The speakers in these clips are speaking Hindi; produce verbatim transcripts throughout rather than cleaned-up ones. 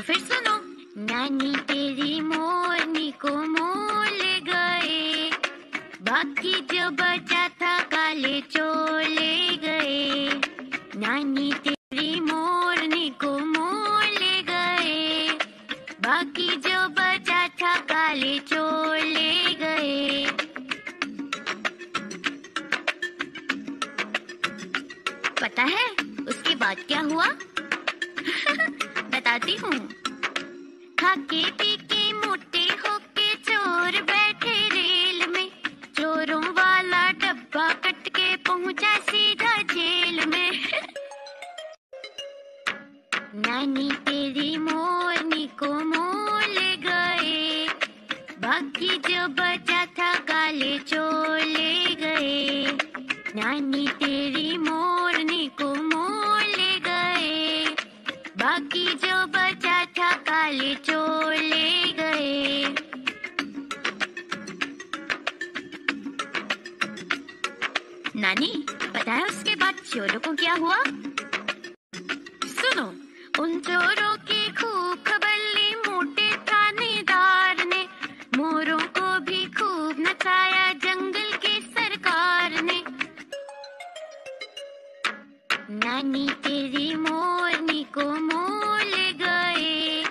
तो फिर सुनो। नानी तेरी मोरनी को मोर ले गए, बाकी जो बचा था काले चोर ले गए। नानी तेरी मोरनी को मोर ले गए, बाकी जो बचा था काले चोर ले गए। पता है उसके बाद क्या हुआ? बताती हूँ। खाके पी के मोटे होके चोर बैठे रेल में, चोरों वाला डब्बा कट के पहुँचा सीधा जेल में। नानी तेरी मोरनी को मोर ले गए, बाकी जो बचा था काले चोर ले गए। नानी तेरी मोरनी को मोर ले गए, बाकी जो बचा था काले चोर ले गए। नानी, पता है उसके बाद चोरों को क्या हुआ? सुनो। उन चोरों की खूब खबर ली मोटे थानेदार ने, मोरों को भी खूब नचाया जंगल की सरकार ने। नानी तेरी मोरनी को मोर ले गए,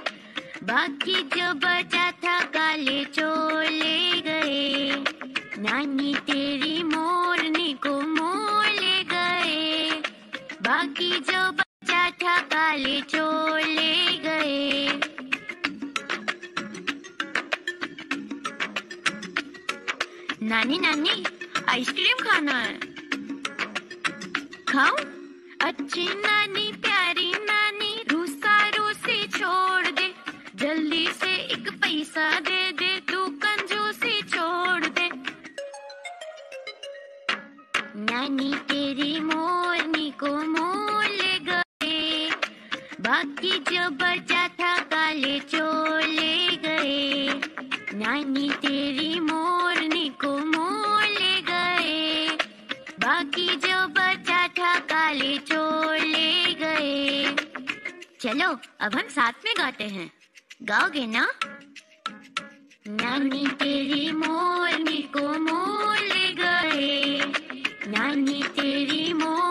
बाकी जो बचा था काले चोर ले गए। नानी तेरी मोरनी को मोर ले गए, बाकी जो बचा था काले चोर ले गए। नानी नानी आइसक्रीम खाना है, खाओ? अच्छी नानी प्यारी नानी रूसारू से छोड़ दे, जल्दी से एक पैसा दे दे, तू कंजूसी छोड़ दे। नानी तेरी मोरनी को मोर ले गए, बाकी जो बचा था काले चोर ले गए। नानी तेरी मोरनी को मोर ले गए, बाकी जो बचा था काले चोर ले गए। चलो अब हम साथ में गाते हैं, गाओगे ना? नानी तेरी मोरनी को मोर ले गए, नानी तेरी मोर